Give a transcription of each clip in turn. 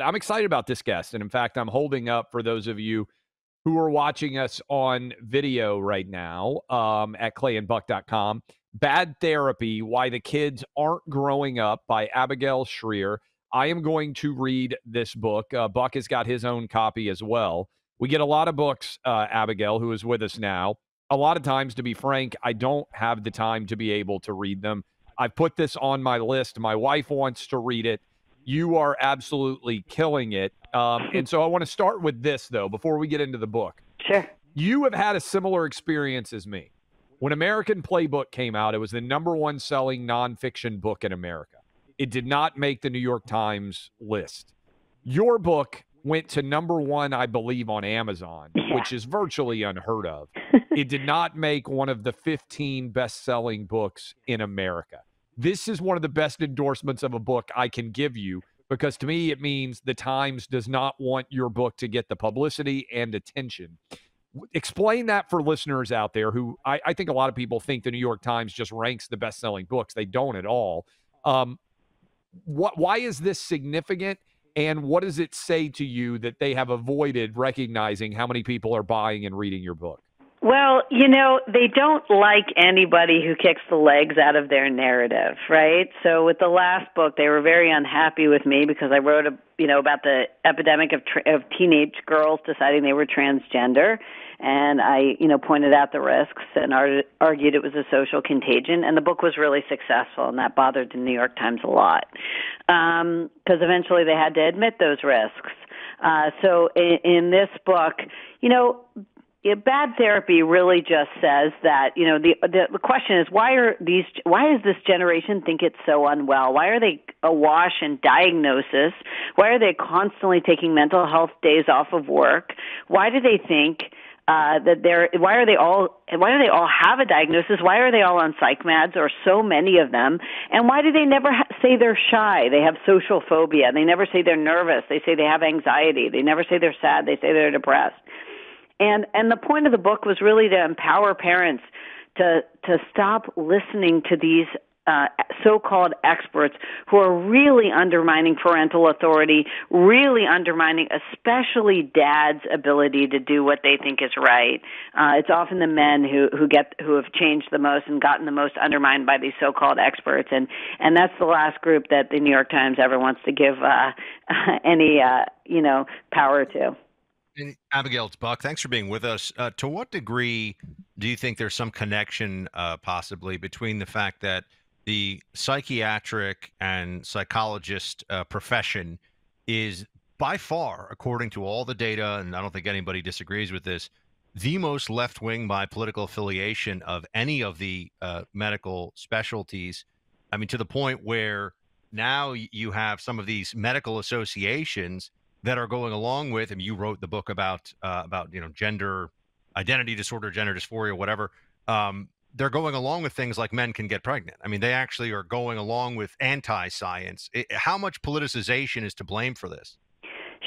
I'm excited about this guest. And in fact, I'm holding up for those of you who are watching us on video right now at ClayandBuck.com. Bad Therapy, Why the Kids Aren't Growing Up by Abigail Shrier. I am going to read this book. Buck has got his own copy as well. We get a lot of books, Abigail, who is with us now. A lot of times, to be frank, I don't have the time to be able to read them. I've put this on my list. My wife wants to read it. You are absolutely killing it. And so I want to start with this, though, before we get into the book. Sure. You have had a similar experience as me. When American Playbook came out, it was the #1 selling nonfiction book in America. It did not make the New York Times list. Your book went to #1, I believe, on Amazon, which is virtually unheard of. It did not make one of the 15 best-selling books in America. This is one of the best endorsements of a book I can give you, because to me, it means the Times does not want your book to get the publicity and attention. Explain that for listeners out there who, I think a lot of people think the New York Times just ranks the best-selling books. They don't at all. Why is this significant? And what does it say to you that they have avoided recognizing how many people are buying and reading your book? Well, you know, they don't like anybody who kicks the legs out of their narrative, right? So with the last book, they were very unhappy with me because I wrote, about the epidemic of teenage girls deciding they were transgender. And I, pointed out the risks and argued it was a social contagion. And the book was really successful, and that bothered the New York Times a lot because eventually they had to admit those risks. So in this book, Bad Therapy really just says that, the question is, why does this generation think it's so unwell? Why are they awash in diagnosis? Why are they constantly taking mental health days off of work? Why do they think why do they all have a diagnosis? Why are they all on psych meds, or so many of them? And why do they never say they're shy? They have social phobia. They never say they're nervous. They say they have anxiety. They never say they're sad. They say they're depressed. And the point of the book was really to empower parents to stop listening to these so-called experts who are really undermining parental authority, really undermining especially dad's ability to do what they think is right. It's often the men who have changed the most and gotten the most undermined by these so-called experts, and that's the last group that the New York Times ever wants to give any power to. And Abigail, it's Buck. Thanks for being with us. To what degree do you think there's some connection possibly between the fact that the psychiatric and psychologist profession is by far, according to all the data, and I don't think anybody disagrees with this, the most left-wing by political affiliation of any of the medical specialties? I mean, to the point where now you have some of these medical associations that are going along with, and you wrote the book about gender identity disorder, gender dysphoria, whatever. They're going along with things like men can get pregnant. I mean, they actually are going along with anti-science. How much politicization is to blame for this?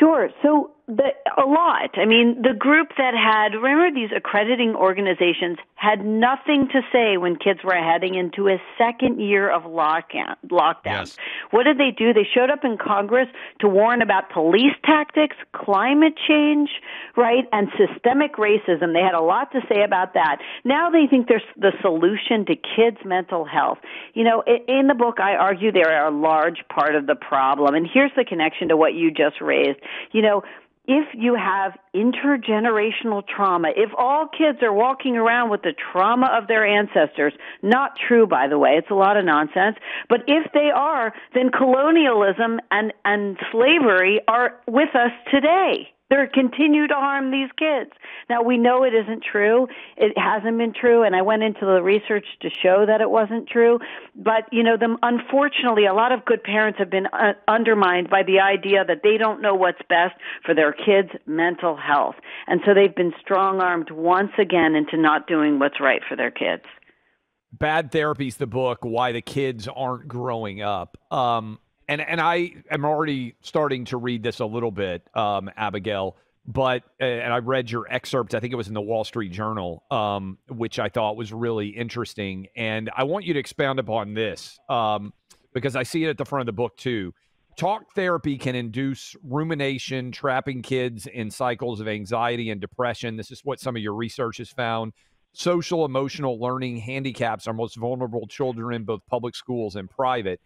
Sure. So a lot. I mean, the group that remember these accrediting organizations had nothing to say when kids were heading into a second year of lockdowns. Yes. What did they do? They showed up in Congress to warn about police tactics, climate change, right, and systemic racism. They had a lot to say about that. Now they think there's the solution to kids' mental health. In the book, I argue they are a large part of the problem. And here's the connection to what you just raised. If you have intergenerational trauma, if all kids are walking around with the trauma of their ancestors, not true, by the way, it's a lot of nonsense, but if they are, then colonialism and slavery are with us today. They're continuing to harm these kids. Now, we know it isn't true. It hasn't been true, and I went into the research to show that it wasn't true. But, unfortunately, a lot of good parents have been undermined by the idea that they don't know what's best for their kids' mental health. And so they've been strong-armed once again into not doing what's right for their kids. Bad Therapy's the book, Why the Kids Aren't Growing Up. And I am already starting to read this a little bit, Abigail, and I read your excerpt, I think it was in the Wall Street Journal, which I thought was really interesting. And I want you to expound upon this because I see it at the front of the book too. Talk therapy can induce rumination, trapping kids in cycles of anxiety and depression. This is what some of your research has found. Social emotional learning handicaps our most vulnerable children in both public schools and private.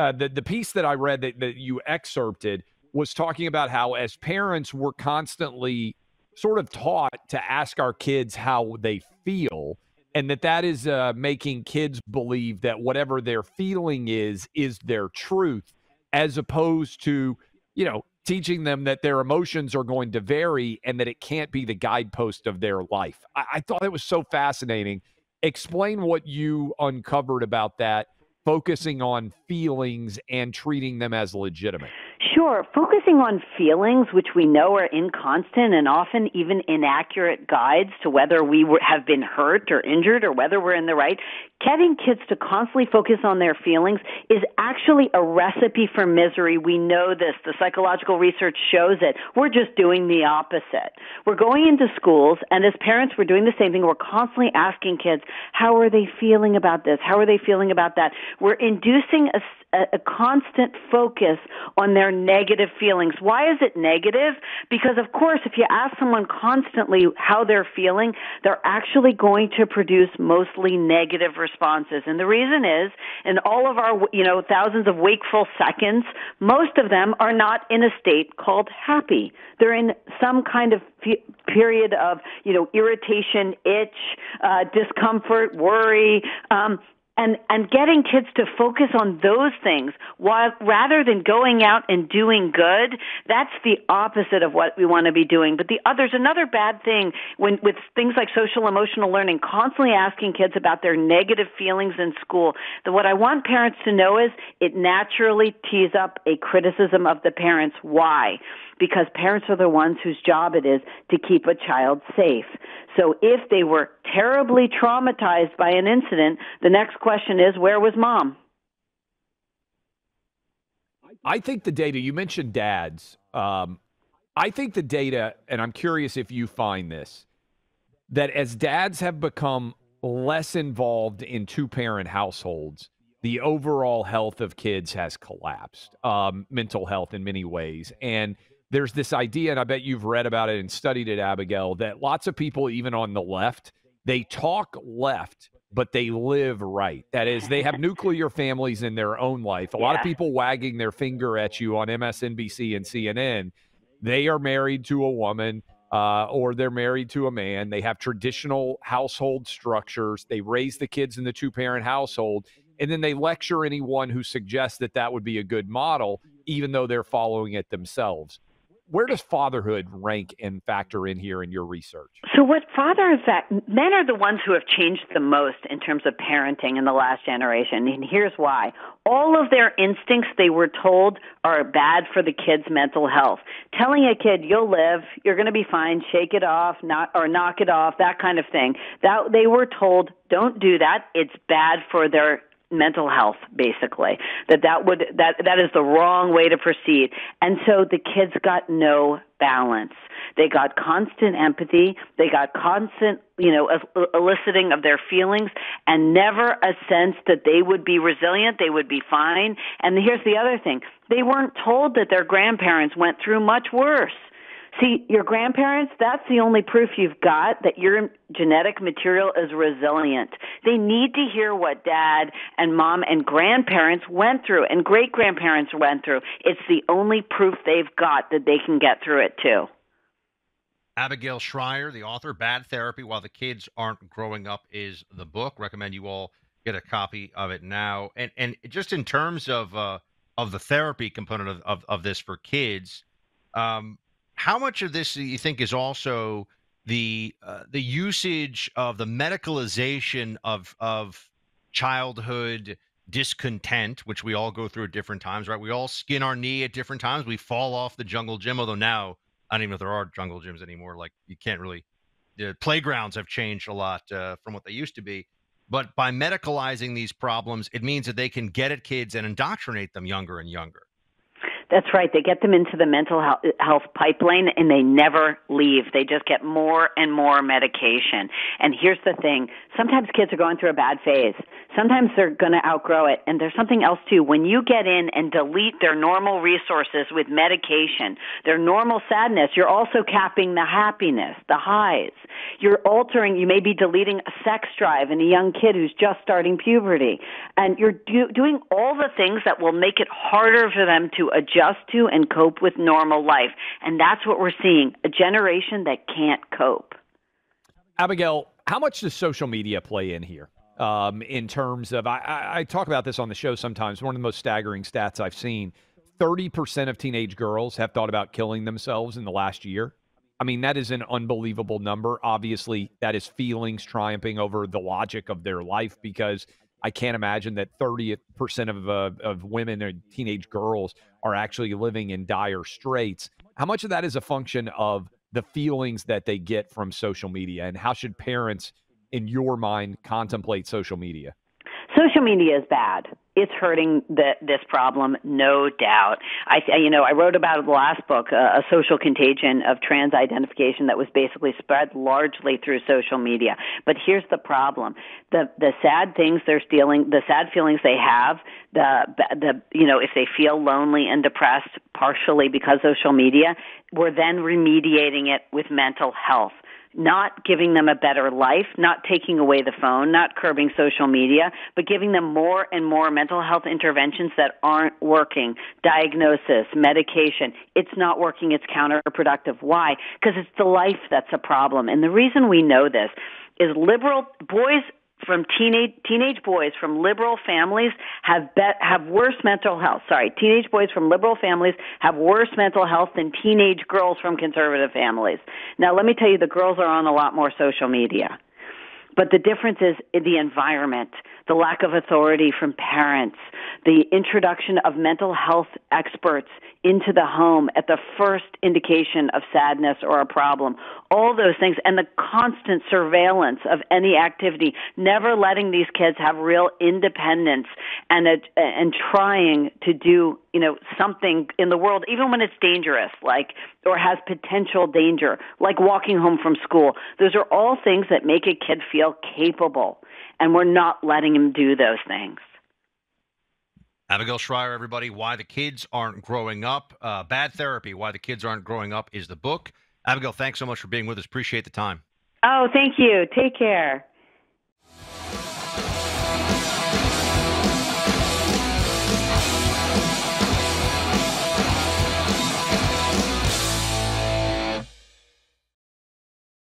The piece that I read that you excerpted was talking about how as parents we're constantly sort of taught to ask our kids how they feel, and that is making kids believe that whatever their feeling is their truth, as opposed to, you know, teaching them that their emotions are going to vary and that it can't be the guidepost of their life. I thought it was so fascinating. Explain what you uncovered about that, focusing on feelings and treating them as legitimate. Sure. Focusing on feelings, which we know are inconstant and often even inaccurate guides to whether we have been hurt or injured or whether we're in the right, getting kids to constantly focus on their feelings is actually a recipe for misery. We know this. The psychological research shows it. We're just doing the opposite. We're going into schools, and as parents, we're doing the same thing. We're constantly asking kids, how are they feeling about this? How are they feeling about that? We're inducing a constant focus on their negative feelings. Why is it negative? Because, of course, if you ask someone constantly how they're feeling, they're actually going to produce mostly negative responses. And the reason is, in all of our, you know, thousands of wakeful seconds, most of them are not in a state called happy. They're in some kind of period of, you know, irritation, itch, discomfort, worry, and getting kids to focus on those things while rather than going out and doing good, that's the opposite of what we want to be doing. But there's another bad thing with things like social emotional learning, constantly asking kids about their negative feelings in school. What I want parents to know is it naturally tees up a criticism of the parents. Why? Because parents are the ones whose job it is to keep a child safe. So if they were terribly traumatized by an incident, the next question is, where was mom? I think the data, you mentioned dads. I think the data, and I'm curious if you find this, that as dads have become less involved in two-parent households, the overall health of kids has collapsed, mental health in many ways. And there's this idea, and I bet you've read about it and studied it, Abigail, that lots of people, even on the left, they talk left, but they live right. That is, they have nuclear families in their own life. A lot of people wagging their finger at you on MSNBC and CNN. They are married to a woman or they're married to a man. They have traditional household structures. They raise the kids in the two-parent household, and then they lecture anyone who suggests that would be a good model, even though they're following it themselves. Where does fatherhood rank and factor in here in your research? So what fathers, men are the ones who have changed the most in terms of parenting in the last generation, and here's why. All of their instincts, they were told, are bad for the kid's mental health. Telling a kid, you'll live, you're going to be fine, shake it off, knock it off, that kind of thing. That they were told, don't do that, it's bad for their mental health, basically, that is the wrong way to proceed. And so the kids got no balance. They got constant empathy. They got constant, you know, eliciting of their feelings, and never a sense that they would be resilient, they would be fine. And here's the other thing. They weren't told that their grandparents went through much worse. See, your grandparents, that's the only proof you've got that your genetic material is resilient. They need to hear what dad and mom and grandparents went through and great-grandparents went through. It's the only proof they've got that they can get through it, too. Abigail Shrier, the author, Bad Therapy, Why the Kids Aren't Growing Up is the book. Recommend you all get a copy of it now. And just in terms of the therapy component of this for kids, how much of this do you think is also the usage of the medicalization of childhood discontent, which we all go through at different times, right? We all skin our knee at different times. We fall off the jungle gym, although now I don't even know if there are jungle gyms anymore. Like, you can't really, the playgrounds have changed a lot from what they used to be. But by medicalizing these problems, it means that they can get at kids and indoctrinate them younger and younger. That's right. They get them into the mental health pipeline and they never leave. They just get more and more medication. And here's the thing. Sometimes kids are going through a bad phase. Sometimes they're going to outgrow it. And there's something else too. When you get in and delete their normal resources with medication, their normal sadness, you're also capping the happiness, the highs. You're altering, you may be deleting a sex drive in a young kid who's just starting puberty. And you're doing all the things that will make it harder for them to adjust to and cope with normal life. And that's what we're seeing, a generation that can't cope. Abigail, how much does social media play in here? In terms of, I talk about this on the show sometimes, one of the most staggering stats I've seen, 30% of teenage girls have thought about killing themselves in the last year. I mean, that is an unbelievable number. Obviously, that is feelings triumphing over the logic of their life, because I can't imagine that 30% of women or teenage girls are actually living in dire straits. How much of that is a function of the feelings that they get from social media, and how should parents, in your mind, contemplate social media? Social media is bad. It's hurting this problem, no doubt. I wrote about it in the last book, a social contagion of trans identification that was basically spread largely through social media. But here's the problem: the sad things they're feeling, the sad feelings they have, if they feel lonely and depressed, partially because of social media, we're then remediating it with mental health. Not giving them a better life, not taking away the phone, not curbing social media, but giving them more and more mental health interventions that aren't working. Diagnosis, medication, it's not working, it's counterproductive. Why? Because it's the life that's a problem. And the reason we know this is teenage boys from liberal families have worse mental health. Teenage boys from liberal families have worse mental health than teenage girls from conservative families. Now, let me tell you, the girls are on a lot more social media. But the difference is the environment, the lack of authority from parents, the introduction of mental health experts into the home at the first indication of sadness or a problem, all those things, and the constant surveillance of any activity, never letting these kids have real independence and trying to do something in the world, even when it's dangerous, or has potential danger, like walking home from school. Those are all things that make a kid feel capable, and we're not letting him do those things. Abigail Shrier, everybody, Why the Kids Aren't Growing Up. Bad Therapy, Why the Kids Aren't Growing Up is the book. Abigail, thanks so much for being with us. Appreciate the time. Oh, thank you. Take care.